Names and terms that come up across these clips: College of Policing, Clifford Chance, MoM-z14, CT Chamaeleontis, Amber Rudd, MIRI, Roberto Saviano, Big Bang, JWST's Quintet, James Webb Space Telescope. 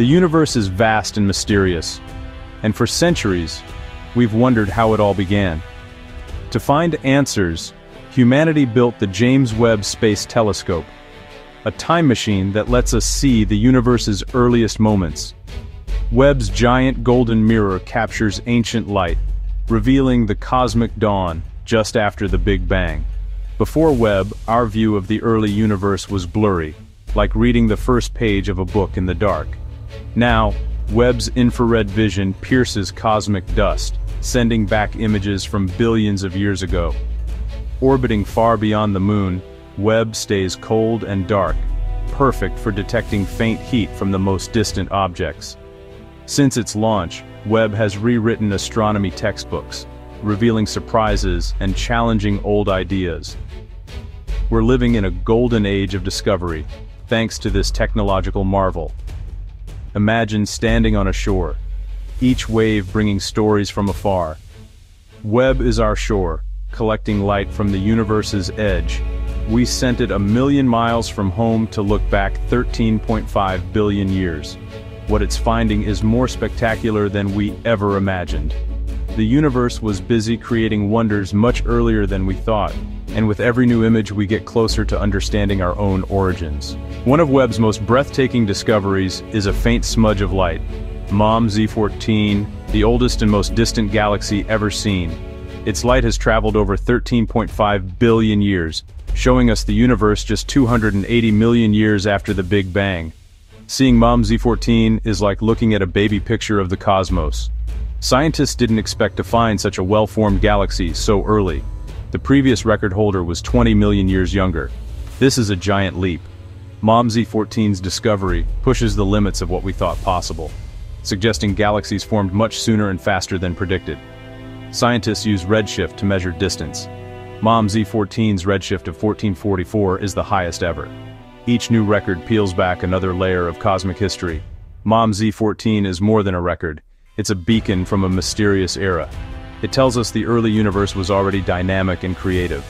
The universe is vast and mysterious, and for centuries, we've wondered how it all began. To find answers, humanity built the James Webb Space Telescope, a time machine that lets us see the universe's earliest moments. Webb's giant golden mirror captures ancient light, revealing the cosmic dawn just after the Big Bang. Before Webb, our view of the early universe was blurry, like reading the first page of a book in the dark. Now, Webb's infrared vision pierces cosmic dust, sending back images from billions of years ago. Orbiting far beyond the moon, Webb stays cold and dark, perfect for detecting faint heat from the most distant objects. Since its launch, Webb has rewritten astronomy textbooks, revealing surprises and challenging old ideas. We're living in a golden age of discovery, thanks to this technological marvel. Imagine standing on a shore, each wave bringing stories from afar. Webb is our shore, collecting light from the universe's edge. We sent it 1 million miles from home to look back 13.5 billion years. What it's finding is more spectacular than we ever imagined. The universe was busy creating wonders much earlier than we thought, and with every new image we get closer to understanding our own origins. One of Webb's most breathtaking discoveries is a faint smudge of light, MoM-z14, the oldest and most distant galaxy ever seen. Its light has traveled over 13.5 billion years, showing us the universe just 280 million years after the Big Bang. Seeing MoM-z14 is like looking at a baby picture of the cosmos. Scientists didn't expect to find such a well-formed galaxy so early. The previous record holder was 20 million years younger. This is a giant leap. MoM-z14's discovery pushes the limits of what we thought possible, suggesting galaxies formed much sooner and faster than predicted. Scientists use redshift to measure distance. MoM-z14's redshift of 1444 is the highest ever. Each new record peels back another layer of cosmic history. MoM-z14 is more than a record. It's a beacon from a mysterious era. It tells us the early universe was already dynamic and creative.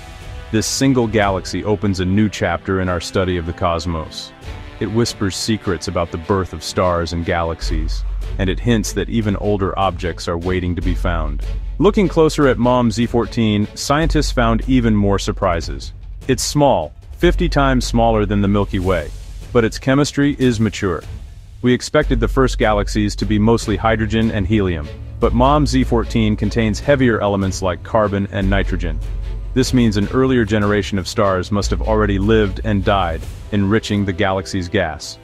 This single galaxy opens a new chapter in our study of the cosmos. It whispers secrets about the birth of stars and galaxies, and it hints that even older objects are waiting to be found. Looking closer at MoM-z14, scientists found even more surprises. It's small, 50 times smaller than the Milky Way, but its chemistry is mature. We expected the first galaxies to be mostly hydrogen and helium, but MoM-z14 contains heavier elements like carbon and nitrogen. This means an earlier generation of stars must have already lived and died, enriching the galaxy's gas.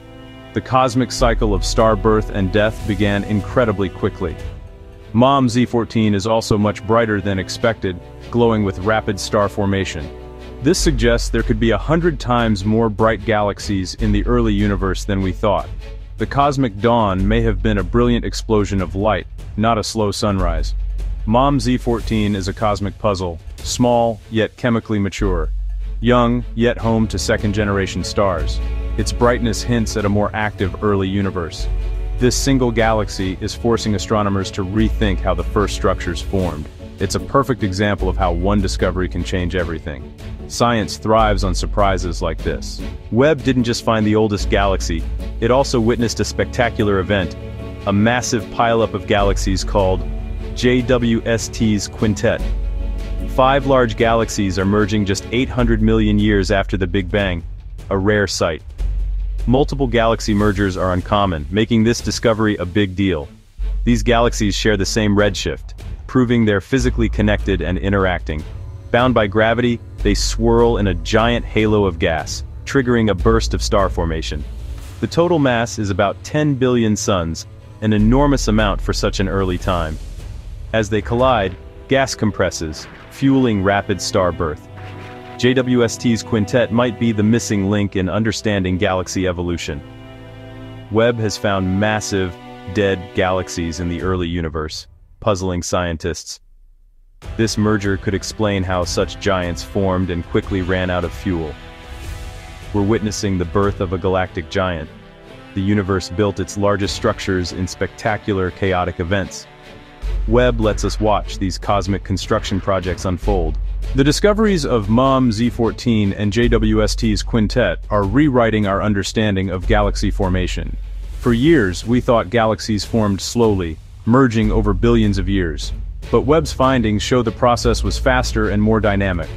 The cosmic cycle of star birth and death began incredibly quickly. MoM-z14 is also much brighter than expected, glowing with rapid star formation. This suggests there could be 100 times more bright galaxies in the early universe than we thought. The cosmic dawn may have been a brilliant explosion of light, not a slow sunrise. MoM-z14 is a cosmic puzzle, small, yet chemically mature, young, yet home to second-generation stars. Its brightness hints at a more active early universe. This single galaxy is forcing astronomers to rethink how the first structures formed. It's a perfect example of how one discovery can change everything. Science thrives on surprises like this. Webb didn't just find the oldest galaxy, it also witnessed a spectacular event, a massive pileup of galaxies called JWST's Quintet. 5 large galaxies are merging just 800 million years after the Big Bang, a rare sight. Multiple galaxy mergers are uncommon, making this discovery a big deal. These galaxies share the same redshift, proving they're physically connected and interacting. Bound by gravity, they swirl in a giant halo of gas, triggering a burst of star formation. The total mass is about 10 billion suns, an enormous amount for such an early time. As they collide, gas compresses, fueling rapid star birth. JWST's Quintet might be the missing link in understanding galaxy evolution. Webb has found massive, dead galaxies in the early universe, puzzling scientists. This merger could explain how such giants formed and quickly ran out of fuel. We're witnessing the birth of a galactic giant. The universe built its largest structures in spectacular, chaotic events. Webb lets us watch these cosmic construction projects unfold. The discoveries of MoM-z14 and JWST's Quintet are rewriting our understanding of galaxy formation. For years, we thought galaxies formed slowly, merging over billions of years. But Webb's findings show the process was faster and more dynamic.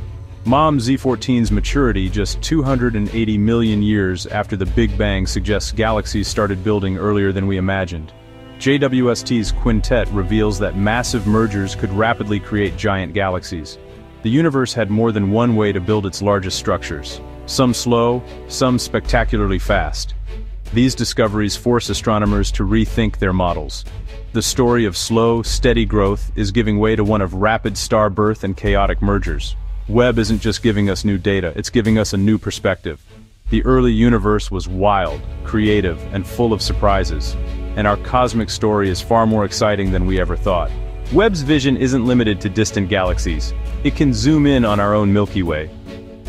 MoM-z14's maturity just 280 million years after the Big Bang suggests galaxies started building earlier than we imagined. JWST's Quintet reveals that massive mergers could rapidly create giant galaxies. The universe had more than one way to build its largest structures, some slow, some spectacularly fast. These discoveries force astronomers to rethink their models. The story of slow, steady growth is giving way to one of rapid star birth and chaotic mergers. Webb isn't just giving us new data, it's giving us a new perspective. The early universe was wild, creative, and full of surprises. And our cosmic story is far more exciting than we ever thought. Webb's vision isn't limited to distant galaxies. It can zoom in on our own Milky Way.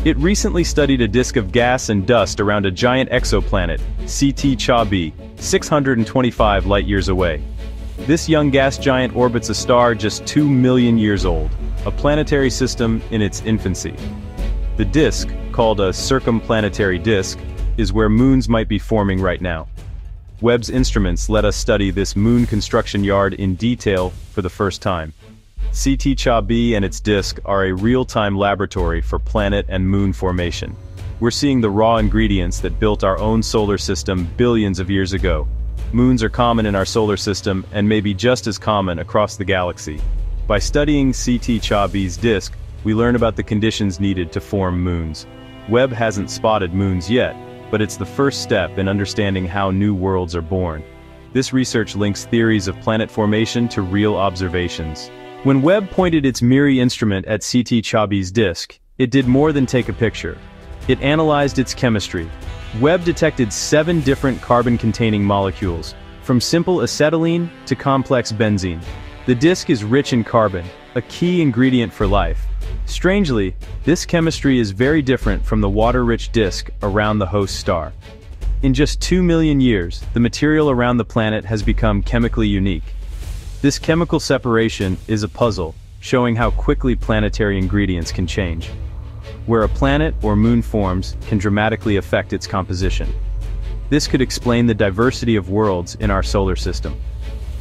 It recently studied a disk of gas and dust around a giant exoplanet, CT Chamaeleontis, 625 light-years away. This young gas giant orbits a star just 2 million years old, a planetary system in its infancy. The disk, called a circumplanetary disk, is where moons might be forming right now. Webb's instruments let us study this moon construction yard in detail for the first time. CT Chamaeleontis and its disk are a real-time laboratory for planet and moon formation. We're seeing the raw ingredients that built our own solar system billions of years ago. Moons are common in our solar system and may be just as common across the galaxy. By studying CT Chamaeleontis' disk, we learn about the conditions needed to form moons. Webb hasn't spotted moons yet, but it's the first step in understanding how new worlds are born. This research links theories of planet formation to real observations. When Webb pointed its MIRI instrument at CT Chamaeleontis' disk, it did more than take a picture. It analyzed its chemistry. Webb detected 7 different carbon-containing molecules, from simple acetylene to complex benzene. The disk is rich in carbon, a key ingredient for life. Strangely, this chemistry is very different from the water-rich disk around the host star. In just 2 million years, the material around the planet has become chemically unique. This chemical separation is a puzzle, showing how quickly planetary ingredients can change. Where a planet or moon forms can dramatically affect its composition. This could explain the diversity of worlds in our solar system.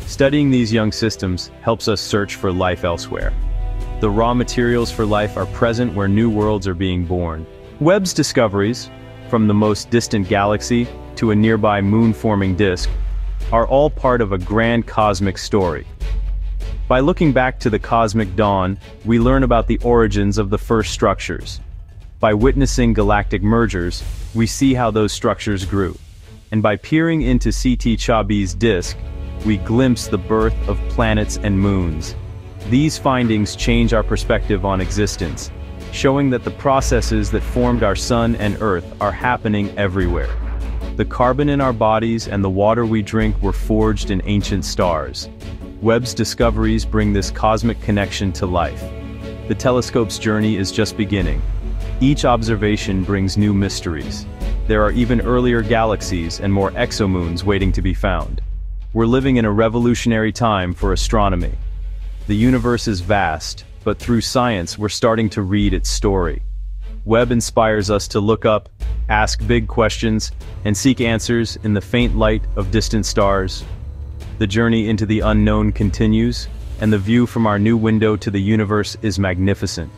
Studying these young systems helps us search for life elsewhere. The raw materials for life are present where new worlds are being born. Webb's discoveries, from the most distant galaxy to a nearby moon-forming disk, are all part of a grand cosmic story. By looking back to the cosmic dawn, we learn about the origins of the first structures. By witnessing galactic mergers, we see how those structures grew. And by peering into CT Chamaeleontis' disk, we glimpse the birth of planets and moons. These findings change our perspective on existence, showing that the processes that formed our sun and Earth are happening everywhere. The carbon in our bodies and the water we drink were forged in ancient stars. Webb's discoveries bring this cosmic connection to life. The telescope's journey is just beginning. Each observation brings new mysteries. There are even earlier galaxies and more exomoons waiting to be found. We're living in a revolutionary time for astronomy. The universe is vast, but through science we're starting to read its story. Webb inspires us to look up, ask big questions, and seek answers in the faint light of distant stars. The journey into the unknown continues, and the view from our new window to the universe is magnificent.